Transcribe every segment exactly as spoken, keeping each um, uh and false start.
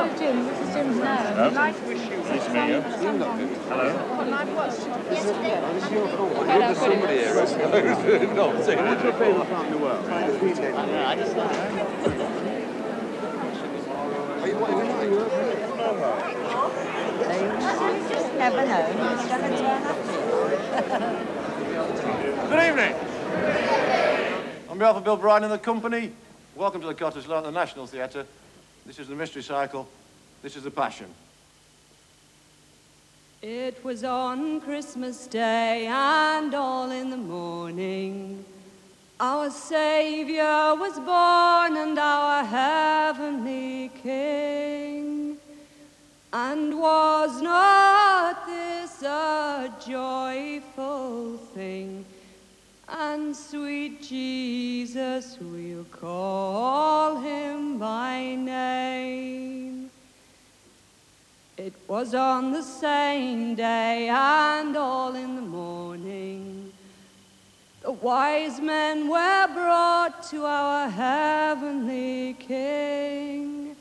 Hello, Jim. This is Jim's now. Nice to wish you. Nice to meet you. Hello. Yes, somebody here. No, take it. I just know. You just never know. It's going to turn up. Good evening. On behalf of Bill Bryden and the company, welcome to the Cottesloe at the National Theatre. This is the Mystery Cycle. This is the Passion. It was on Christmas Day and all in the morning our Saviour was born and our heavenly King. And was not this a joyful thing? And sweet Jesus, we'll call him by name. It was on the same day and all in the morning the wise men were brought to our heavenly King.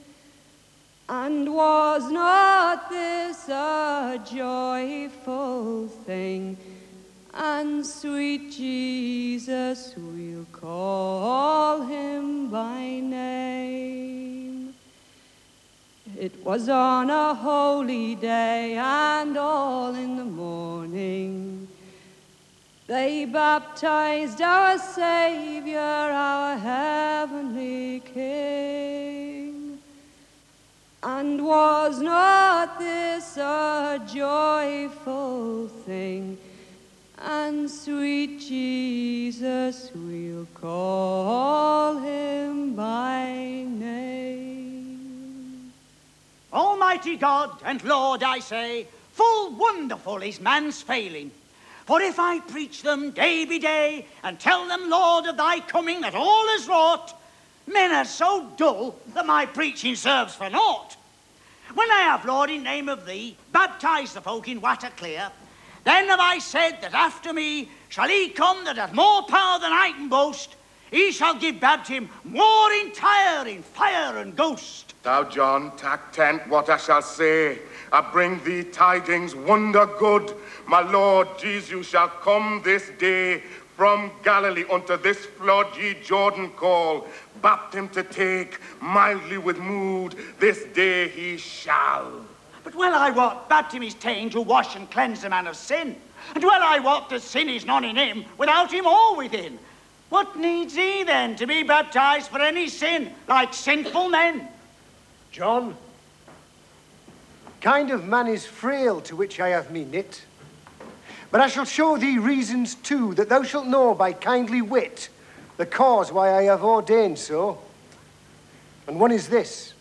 And was not this a joyful thing? And sweet Jesus, we'll call him by name. It was on a holy day and all in the morning they baptized our Savior, our heavenly King. And was not this a joyful thing? And sweet Jesus, we'll call him by name. Almighty God and Lord, I say, full wonderful is man's failing. For if I preach them day by day, and tell them, Lord, of thy coming that all is wrought, men are so dull that my preaching serves for naught. When I have, Lord, in name of thee, baptized the folk in water clear, then have I said that after me shall he come that hath more power than I can boast. He shall give baptism more entire in fire and ghost. Thou John, tack tent, what I shall say. I bring thee tidings wonder good. My Lord Jesus shall come this day from Galilee unto this flood ye Jordan call. Baptism to take, mildly with mood, this day he shall. But well I wot, baptism is ta'en to wash and cleanse the man of sin. And well I wot, that sin is none in him, without him or within. What needs he then to be baptized for any sin, like sinful men? John, kind of man is frail, to which I have me knit. But I shall show thee reasons too, that thou shalt know by kindly wit the cause why I have ordained so. And one is this.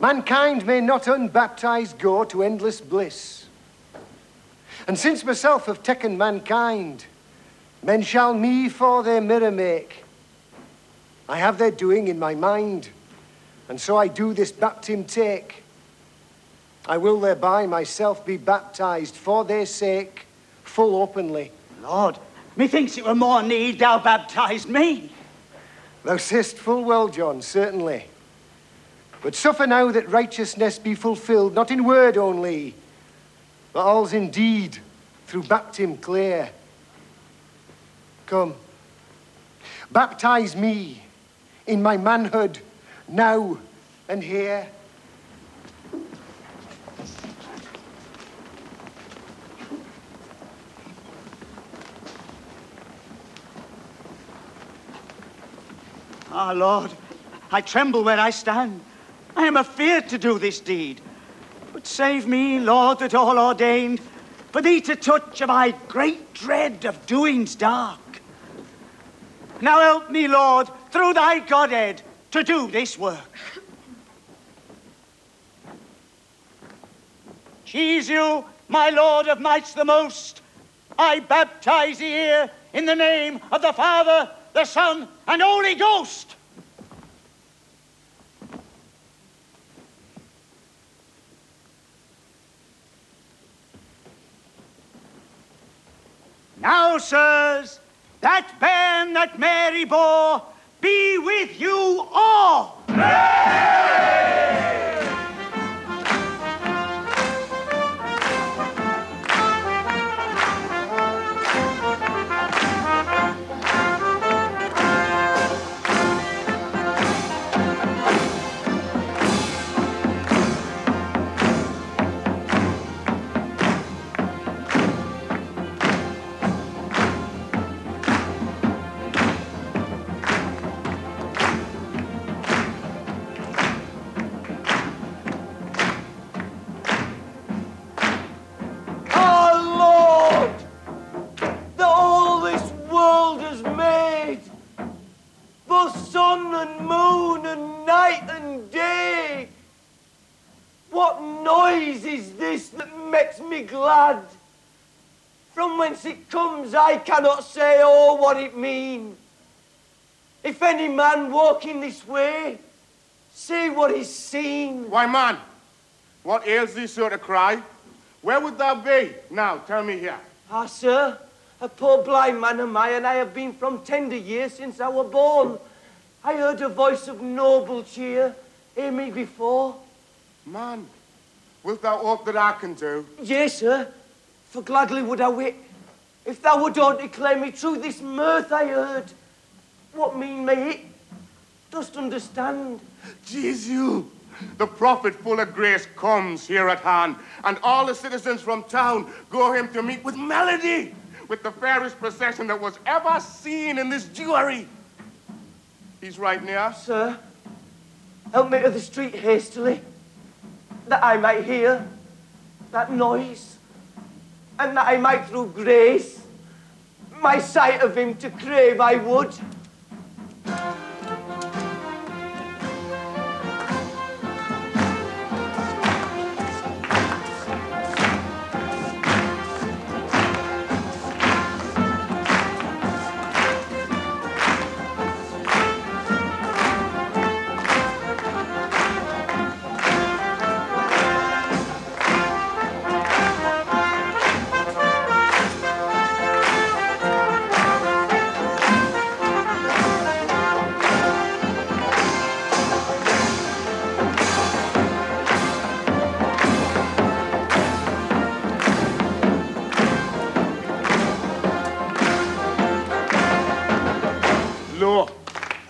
Mankind may not unbaptized go to endless bliss. And since myself have taken mankind, men shall me for their mirror make. I have their doing in my mind, and so I do this baptism take. I will thereby myself be baptized for their sake, full openly. Lord, methinks it were more need thou baptized me. Thou sayest full well, John, certainly. But suffer now that righteousness be fulfilled, not in word only, but all's in deed, through baptism clear. Come, baptize me in my manhood, now and here. Ah, Lord, I tremble where I stand. I am afeard to do this deed. But save me, Lord, that all ordained, for thee to touch of my great dread of doings dark. Now help me, Lord, through thy Godhead, to do this work. Jesu, my Lord of mights the most, I baptize thee here in the name of the Father, the Son, and Holy Ghost. Now, sirs, that bairn that Mary bore be with you all. Mary! noise is this that makes me glad? From whence it comes I cannot say, oh, what it mean. If any man walking this way, say what he's seen. Why, man, what ails thee so to cry? Where would thou be? Now, tell me here. Ah, sir, a poor blind man am I, and I have been from tender years since I were born. I heard a voice of noble cheer, hear me before. Man, wilt thou aught that I can do? Yea, sir, for gladly would I wit. If thou would aught declare me true, this mirth I heard, what mean may it? Dost understand? Jesus, the prophet full of grace comes here at hand, and all the citizens from town go him to meet with melody, with the fairest procession that was ever seen in this Jewry. He's right near. Sir, help me to the street hastily, that I might hear that noise, and that I might through grace my sight of him to crave I would.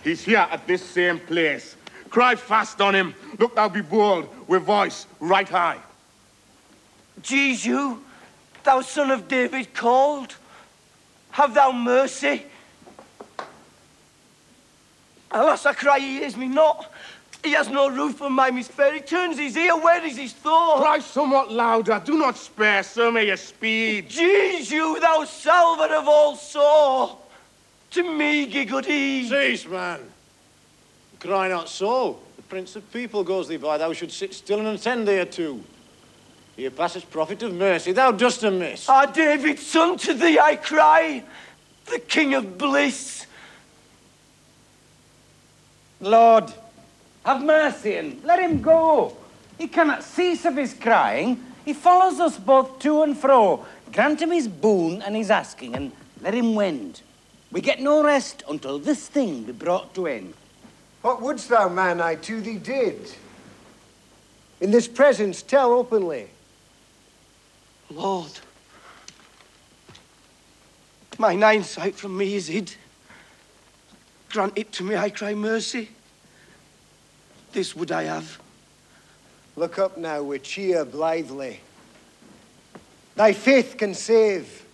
He's here at this same place. Cry fast on him. Look thou be bold, with voice right high. Jesus, thou son of David called, have thou mercy. Alas, I cry, he hears me not. He has no roof on my misfair. He turns his ear, where is his thought? Cry somewhat louder, do not spare, so may you speed. Jesus, thou salver of all sore. To me, Gigoody. Cease, man. Cry not so. The Prince of People goes thee by. Thou should sit still and attend thereto. Here passeth prophet of mercy. Thou dost amiss. Ah, David, son, to thee I cry, the King of Bliss. Lord, have mercy and let him go. He cannot cease of his crying. He follows us both to and fro. Grant him his boon and his asking, and let him wend. We get no rest until this thing be brought to end. What wouldst thou, man, I to thee did? In this presence, tell openly. Lord, mine hindsight from me is hid. Grant it to me, I cry mercy. This would I have. Look up now with cheer blithely. Thy faith can save.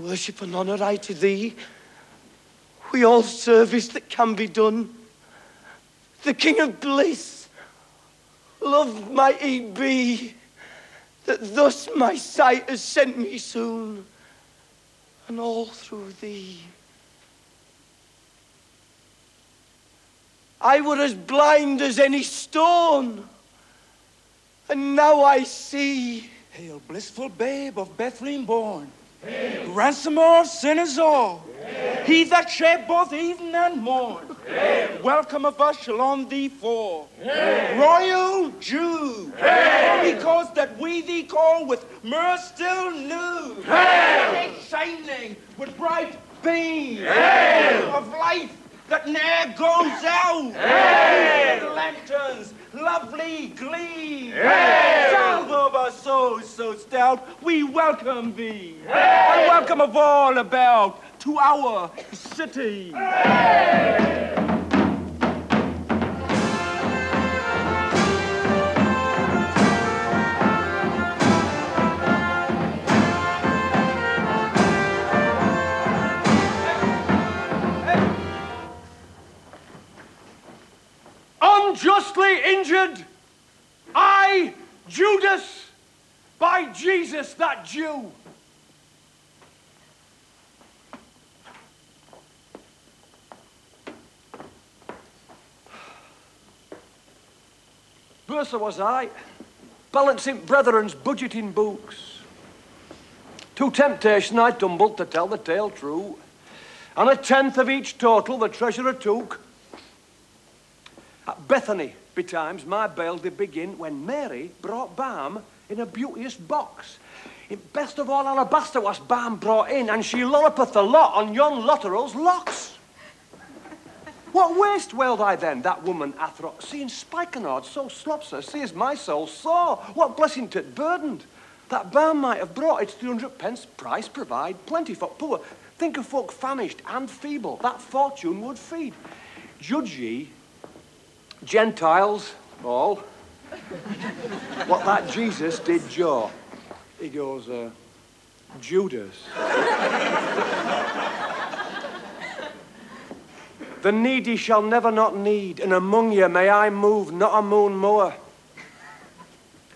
Worship and honour I to thee, we all service that can be done. The King of Bliss, love might he be, that thus my sight has sent me soon, and all through thee. I were as blind as any stone, and now I see. Hail, blissful babe of Bethlehem born, Hail. Ransomer of sinners all, Hail. He that shaped both evening and morn, Hail. Welcome of us shall on thee fall, Hail. Royal Jew, Hail. Because that we thee call with myrrh still new, Hail. Shining with bright beams, Hail. Of life that ne'er goes out, Hail. Hail. Lanterns, lovely gleam, hey! Salve of our souls so stout, we welcome thee, hey! And welcome of all about to our city. Hey! injured. I, Judas, by Jesus, that Jew. Bursar was I, balancing brethren's budgeting books. To temptation I tumbled to tell the tale true, and a tenth of each total the treasurer took. At Bethany, betimes, my bail did begin when Mary brought balm in a beauteous box. It best of all alabaster was balm brought in, and she lollopeth the lot on yon Lotterel's locks. What waste wailed I then, that woman athro, seeing Spikenard so slops her, sees my soul sore. What blessing tit burdened. That balm might have brought its three hundred pence price provide, plenty for poor. Think of folk famished and feeble, that fortune would feed. Judge ye, Gentiles all, what that Jesus did jaw. He goes, uh, Judas. The needy shall never not need, and among you may I move not a moon more.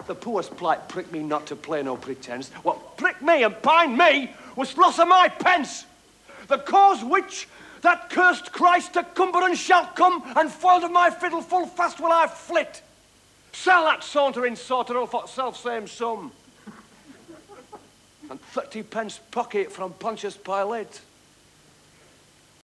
The poor's plight pricked me not to play no pretense. What pricked me and pined me was loss of my pence. The cause which that cursed Christ to Cumberland shall come, and foiled of my fiddle full fast will I flit. Sell that saunter in Sauterel for self-same sum. And thirty pence pocket from Pontius Pilate.